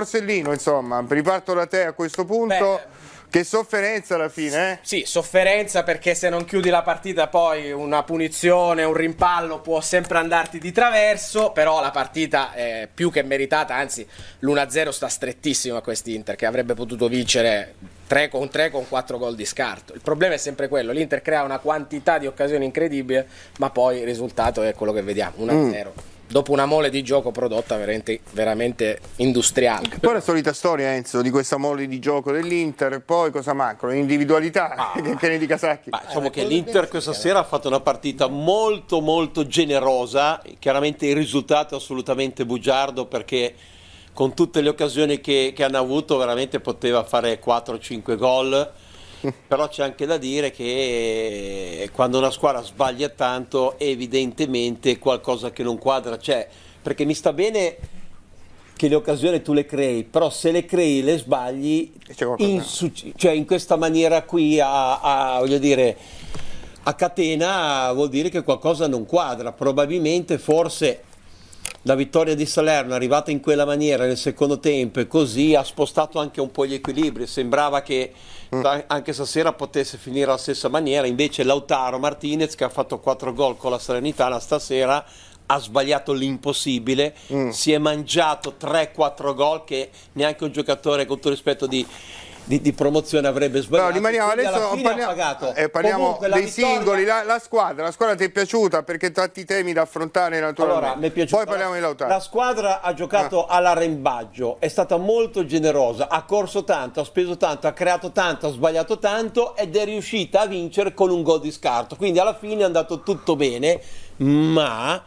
Borsellino, insomma, riparto da te a questo punto. Beh, che sofferenza alla fine, eh? Sì, sofferenza, perché se non chiudi la partita poi una punizione, un rimpallo può sempre andarti di traverso, però la partita è più che meritata, anzi l'1-0 sta strettissimo a quest'Inter che avrebbe potuto vincere con 4 gol di scarto. Il problema è sempre quello, l'Inter crea una quantità di occasioni incredibile, ma poi il risultato è quello che vediamo, 1-0. Dopo una mole di gioco prodotta veramente, veramente industriale. Poi la solita storia, Enzo, di questa mole di gioco dell'Inter. Poi cosa manca? L'individualità, che ne dica Sacchi. Diciamo che l'Inter questa sera ha fatto una partita molto molto generosa. Chiaramente il risultato è assolutamente bugiardo, perché con tutte le occasioni che hanno avuto veramente poteva fare 4-5 gol. Però c'è anche da dire che quando una squadra sbaglia tanto evidentemente qualcosa che non quadra c'è, perché mi sta bene che le occasioni tu le crei, però se le crei le sbagli in questa maniera qui voglio dire, a catena, vuol dire che qualcosa non quadra. Probabilmente forse la vittoria di Salerno, arrivata in quella maniera nel secondo tempo, e così ha spostato anche un po' gli equilibri. Sembrava che anche stasera potesse finire alla stessa maniera, invece Lautaro Martinez, che ha fatto 4 gol con la Salernitana stasera, ha sbagliato l'impossibile, si è mangiato 3-4 gol che neanche un giocatore, con tutto rispetto, di promozione avrebbe sbagliato. No, rimaniamo adesso, parliamo comunque dei singoli. La squadra ti è piaciuta, perché tanti temi da affrontare naturalmente. Allora, mi è piaciuta. Poi parliamo di Lautaro. La squadra ha giocato all'arrembaggio, è stata molto generosa, ha corso tanto, ha speso tanto, ha creato tanto, ha sbagliato tanto, ed è riuscita a vincere con un gol di scarto. Quindi alla fine è andato tutto bene, ma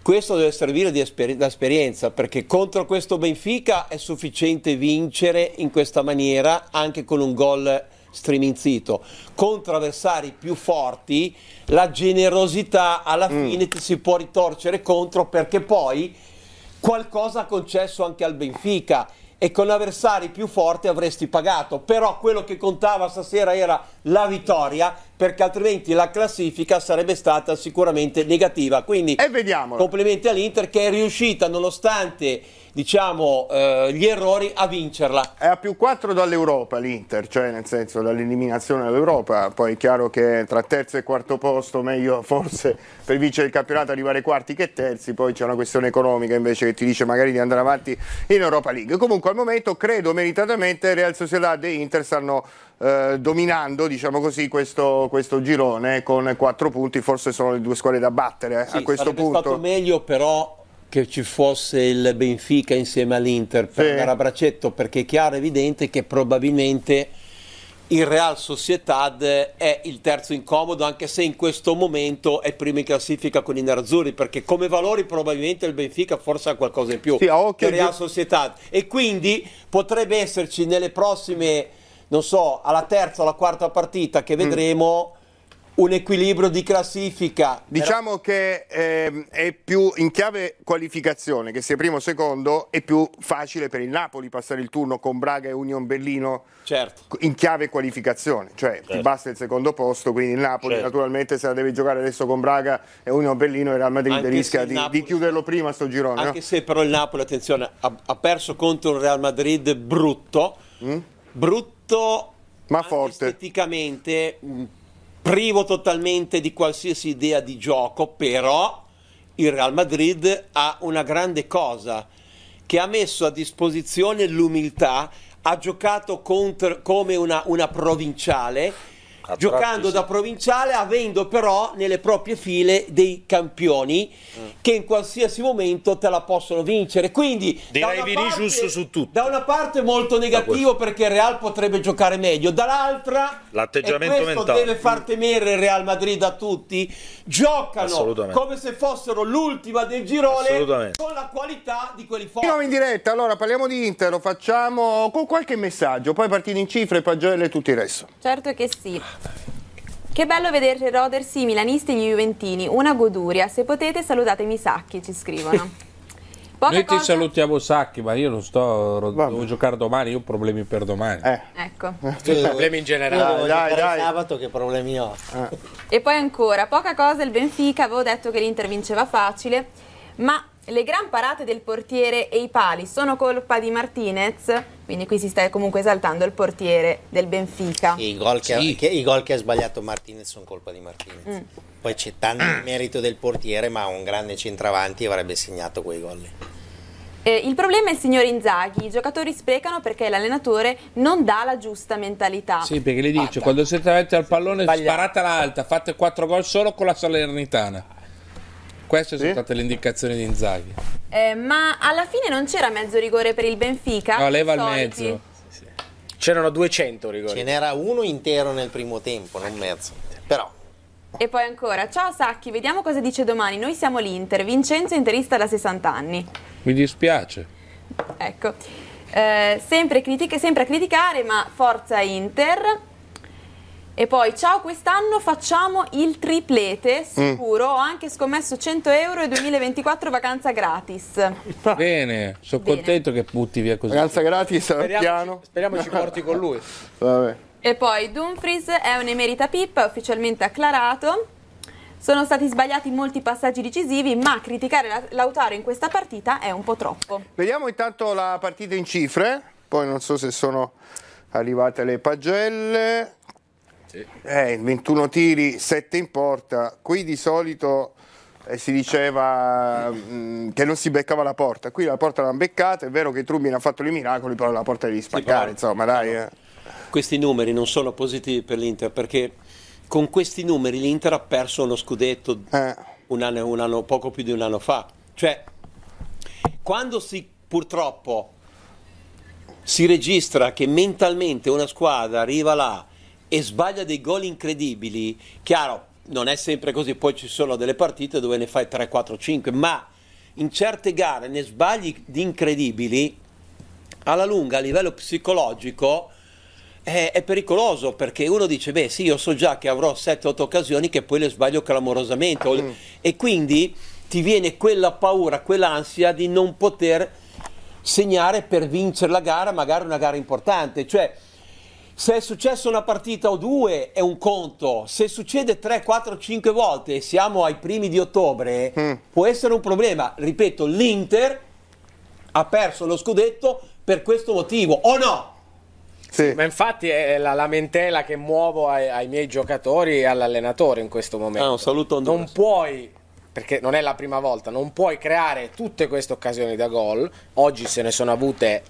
questo deve servire di esperienza, perché contro questo Benfica è sufficiente vincere in questa maniera anche con un gol striminzito. Contro avversari più forti la generosità alla fine ti si può ritorcere contro, perché poi qualcosa ha concesso anche al Benfica e con avversari più forti avresti pagato. Però quello che contava stasera era la vittoria, perché altrimenti la classifica sarebbe stata sicuramente negativa. Quindi complimenti all'Inter che è riuscita, nonostante diciamo gli errori, a vincerla. È a +4 dall'Europa l'Inter, cioè nel senso dall'eliminazione dall'Europa. Poi è chiaro che tra terzo e quarto posto meglio forse per vincere il campionato arrivare quarti che terzi, poi c'è una questione economica invece che ti dice magari di andare avanti in Europa League. Comunque al momento credo meritatamente Real Sociedad e Inter stanno dominando, diciamo così, questo girone con 4 punti. Forse sono le due squadre da battere a questo punto. Sarebbe stato meglio però che ci fosse il Benfica insieme all'Inter per andare a braccetto, perché è chiaro e evidente che probabilmente il Real Sociedad è il terzo incomodo, anche se in questo momento è primo in classifica con i nerazzurri, perché come valori probabilmente il Benfica forse ha qualcosa in più il Real Sociedad, e quindi potrebbe esserci nelle prossime, non so, alla terza o alla quarta partita che vedremo, un equilibrio di classifica. Diciamo che è più in chiave qualificazione, che sia primo o secondo, è più facile per il Napoli passare il turno con Braga e Union Berlino in chiave qualificazione, cioè ti basta il secondo posto, quindi il Napoli naturalmente se la deve giocare adesso con Braga e Union Berlino, il Real Madrid rischia di chiuderlo prima sto girone. Anche se però il Napoli, attenzione, ha perso contro un Real Madrid brutto, brutto ma forte, esteticamente privo totalmente di qualsiasi idea di gioco. Però il Real Madrid ha una grande cosa, che ha messo a disposizione l'umiltà, ha giocato come una provinciale, giocando da provinciale, avendo però nelle proprie file dei campioni che in qualsiasi momento te la possono vincere. Quindi direi giusto su tutto. Da una parte molto negativo, perché il Real potrebbe giocare meglio, dall'altra l'atteggiamento mentale deve far temere il Real Madrid a tutti. Giocano come se fossero l'ultima del girone, con la qualità di quelli forti. Andiamo in diretta, allora parliamo di Inter, lo facciamo con qualche messaggio, poi partite in cifre, pagelle e tutto il resto. Certo che sì. Che bello vedere rodersi i milanisti e gli juventini, una goduria. Se potete salutatemi Sacchi, ci scrivono. Noi ti salutiamo Sacchi, ma io non sto, devo giocare domani, io ho problemi per domani. Ecco. Problemi in generale. Dai. Sabato che problemi ho. E poi ancora, poca cosa il Benfica, avevo detto che l'Inter vinceva facile, ma le gran parate del portiere e i pali sono colpa di Martinez? Quindi qui si sta comunque esaltando il portiere del Benfica. I gol che, sì, che ha sbagliato Martinez sono colpa di Martinez. Poi c'è tanto merito del portiere, ma un grande centravanti avrebbe segnato quei gol. Il problema è il signor Inzaghi, i giocatori sprecano perché l'allenatore non dà la giusta mentalità. Sì, perché le dice, quando siete davanti al pallone sparata l'alta, fate 4 gol solo con la Salernitana. Queste sono state le indicazioni di Inzaghi. Ma alla fine non c'era mezzo rigore per il Benfica? No, leva il mezzo. Sì, sì. C'erano 200 rigori. Ce n'era uno intero nel primo tempo, non mezzo. Però. E poi ancora, ciao Sacchi, vediamo cosa dice domani. Noi siamo l'Inter, Vincenzo interista da 60 anni. Mi dispiace. Ecco, sempre a criticare, ma forza Inter. E poi, ciao, quest'anno facciamo il triplete, sicuro, ho anche scommesso 100 euro e 2024 vacanza gratis. Bene, sono contento che butti via così. Vacanza gratis, speriamo ci porti con lui. Vabbè. E poi, Dumfries è un'emerita pippa, ufficialmente acclarato. Sono stati sbagliati molti passaggi decisivi, ma criticare Lautaro in questa partita è un po' troppo. Vediamo intanto la partita in cifre, poi non so se sono arrivate le pagelle. 21 tiri, 7 in porta. Qui di solito si diceva che non si beccava la porta. Qui la porta l'hanno beccata. È vero che Trubin ha fatto i miracoli, però la porta devi spaccare, insomma, dai. Questi numeri non sono positivi per l'Inter, perché con questi numeri l'Inter ha perso lo scudetto poco più di un anno fa. Cioè, quando purtroppo si registra che mentalmente una squadra arriva là e sbaglia dei gol incredibili, chiaro, non è sempre così, poi ci sono delle partite dove ne fai 3, 4, 5, ma in certe gare ne sbagli di incredibili, alla lunga a livello psicologico è pericoloso, perché uno dice, beh sì, io so già che avrò 7-8 occasioni che poi le sbaglio clamorosamente e quindi ti viene quella paura, quell'ansia di non poter segnare per vincere la gara, magari una gara importante. Cioè, se è successa una partita o due è un conto, se succede 3, 4, 5 volte e siamo ai primi di ottobre può essere un problema. Ripeto, l'Inter ha perso lo scudetto per questo motivo, o no? Sì. Ma infatti è la lamentela che muovo ai miei giocatori e all'allenatore in questo momento. Non puoi, perché non è la prima volta, non puoi creare tutte queste occasioni da gol. Oggi se ne sono avute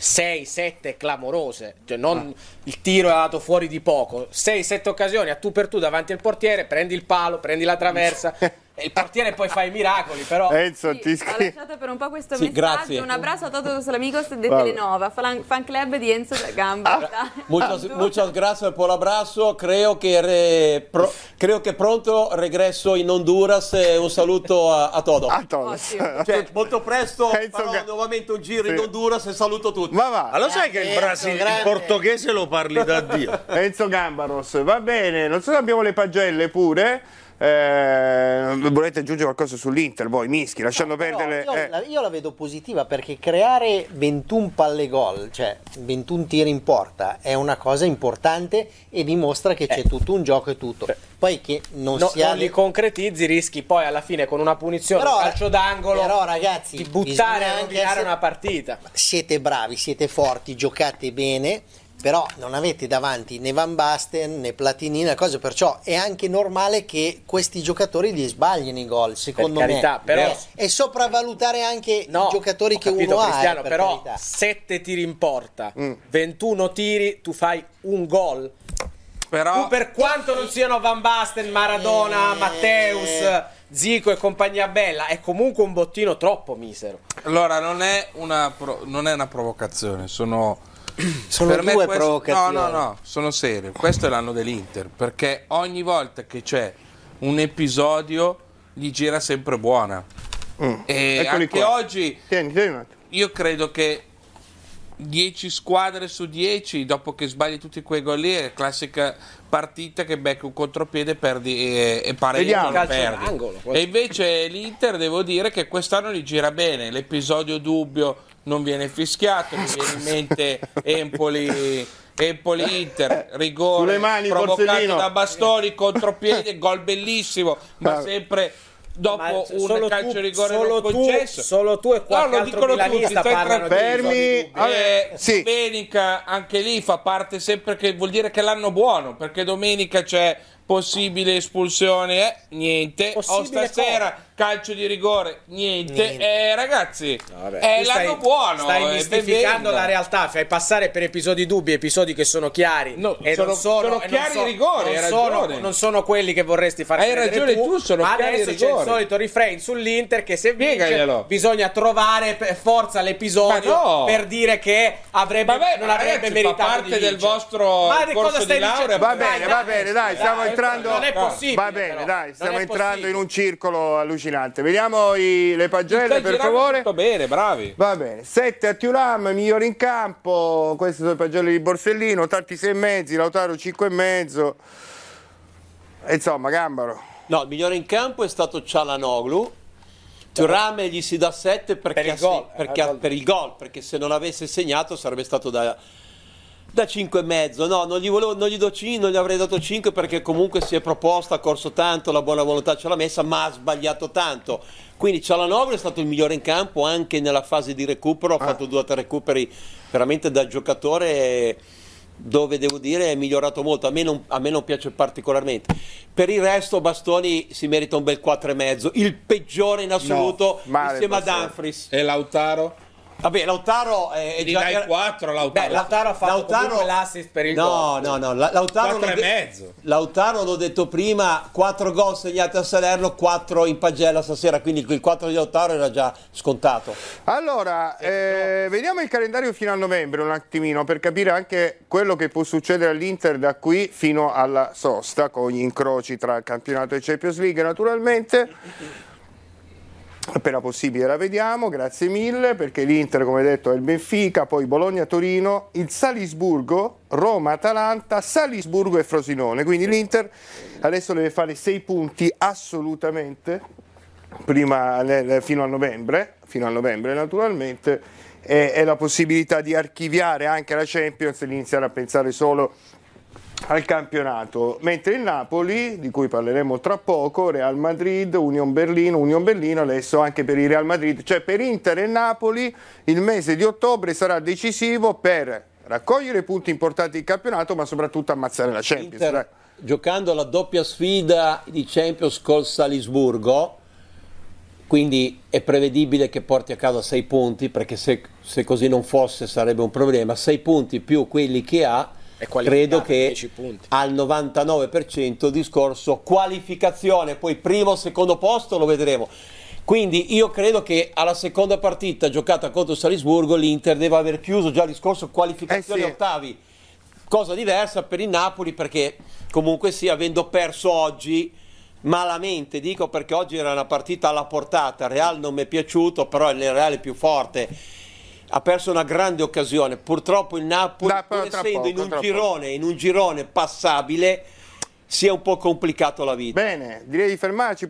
6-7 clamorose, cioè non il tiro è andato fuori di poco, 6-7 occasioni a tu per tu davanti al portiere, prendi il palo, prendi la traversa e il portiere poi fa i miracoli. Però Enzo, sì, ti ha lasciato per un po' questo messaggio, grazie. Un abbraccio a todos l'amigos de Telenova, fan club di Enzo da Gambaro. Muchas gracias por el abrazo, creo que pronto regresso in Honduras, un saluto a todos. A todos. Cioè, molto presto farò nuovamente un giro in Honduras e saluto tutti. Ma lo sai che il portoghese lo parli da Dio. Enzo Gambaros, va bene, non so se abbiamo le pagelle pure. Volete aggiungere qualcosa sull'Inter voi Mischi, lasciando perdere io la vedo positiva, perché creare 21 palle gol, cioè 21 tiri in porta è una cosa importante e dimostra che c'è tutto un gioco e tutto. Poi che non li concretizzi, rischi poi alla fine con una punizione, un calcio d'angolo, però ragazzi, di buttare a rovinare una partita. Siete bravi, siete forti, giocate bene, però non avete davanti né Van Basten né Platini, una cosa, perciò è anche normale che questi giocatori li sbaglino i gol, secondo me. Per carità, però e sopravvalutare anche i giocatori che uno ha, però 7 tiri in porta, 21 tiri, tu fai un gol. Però tu, per quanto non siano Van Basten, Maradona, Matteus, Zico e compagnia bella, è comunque un bottino troppo misero. Allora non è una provocazione, sono per due provocazioni. No, sono serio. Questo è l'anno dell'Inter, perché ogni volta che c'è un episodio gli gira sempre buona. E eccoli anche qua. Oggi io credo che 10 squadre su 10, dopo che sbagli tutti quei gol lì, è classica partita che becca un contropiede, perdi e pareggio, perdi. E invece l'Inter, devo dire che quest'anno gli gira bene. L'episodio dubbio non viene fischiato, mi viene in mente Empoli-Inter, rigore provocato da Bastoni, contropiede, gol bellissimo, ma sempre dopo un calcio rigore non concesso. Solo tu e qualche altro milanista parlano di sì. Domenica anche lì fa parte sempre, che vuol dire che l'anno buono, perché domenica c'è possibile espulsione, niente. Possibile stasera calcio di rigore, niente. Ragazzi, vabbè, è l'anno buono. Stai mistificando la realtà, fai passare per episodi dubbi, episodi che sono chiari. No, e sono chiari i rigori. Non sono quelli che vorresti far vedere. Hai ragione tu, sono chiari i rigori. Adesso c'è il solito refrain sull'Inter che se vince bisogna trovare per forza l'episodio per dire che avrebbe, non avrebbe meritato. Fa parte del vostro corso di laurea. Va bene, dai, stiamo entrando, non è possibile, va bene, dai, stiamo entrando in un circolo allucinante. Vediamo le pagelle, per favore. Tutto bene, bravi. Va bene, 7 a Thuram, migliore in campo. Queste sono le pagelle di Borsellino. Tanti 6,5, Lautaro 5,5. Insomma, Gambaro. No, il migliore in campo è stato Çalhanoğlu. Thuram gli si dà 7 per il gol, perché se non avesse segnato sarebbe stato da 5,5, no, non gli do 5, non gli avrei dato 5, perché comunque si è proposto, ha corso tanto, la buona volontà ce l'ha messa, ma ha sbagliato tanto. Quindi Çalhanoğlu è stato il migliore in campo anche nella fase di recupero, ha fatto 2 o 3 recuperi veramente da giocatore, dove devo dire è migliorato molto, a me non piace particolarmente. Per il resto Bastoni si merita un bel 4,5, il peggiore in assoluto, insieme a Dumfries. E Lautaro? Vabbè, Lautaro è già... dai 4, Lautaro. Beh, Lautaro ha fatto l'assist per il gol. No, Lautaro 4,5. Lautaro, l'ho detto prima, 4 gol segnati a Salerno, 4 in pagella stasera, quindi il 4 di Lautaro era già scontato. Allora, vediamo il calendario fino a novembre un attimino, per capire anche quello che può succedere all'Inter da qui fino alla sosta, con gli incroci tra campionato e Champions League, naturalmente. Appena possibile la vediamo, grazie mille, perché l'Inter, come detto, è il Benfica, poi Bologna-Torino, il Salisburgo, Roma-Atalanta, Salisburgo e Frosinone. Quindi l'Inter adesso deve fare 6 punti assolutamente prima, fino a novembre naturalmente, e la possibilità di archiviare anche la Champions e iniziare a pensare solo al campionato, mentre il Napoli, di cui parleremo tra poco, Real Madrid, Union Berlino adesso anche per il Real Madrid, cioè per Inter e Napoli il mese di ottobre sarà decisivo per raccogliere punti importanti in campionato, ma soprattutto ammazzare la Champions. Inter, giocando la doppia sfida di Champions col Salisburgo, quindi è prevedibile che porti a casa 6 punti, perché se così non fosse sarebbe un problema, 6 punti più quelli che ha, credo che al 99% discorso qualificazione, poi primo o secondo posto lo vedremo. Quindi io credo che alla seconda partita giocata contro Salisburgo l'Inter deve aver chiuso già il discorso qualificazione ottavi, cosa diversa per il Napoli, perché comunque sì, avendo perso oggi malamente, dico, perché oggi era una partita alla portata, Real non mi è piaciuto, però il Real è più forte, ha perso una grande occasione. Purtroppo il Napoli, essendo in un girone passabile, si è un po' complicato la vita. Bene, direi di fermarci.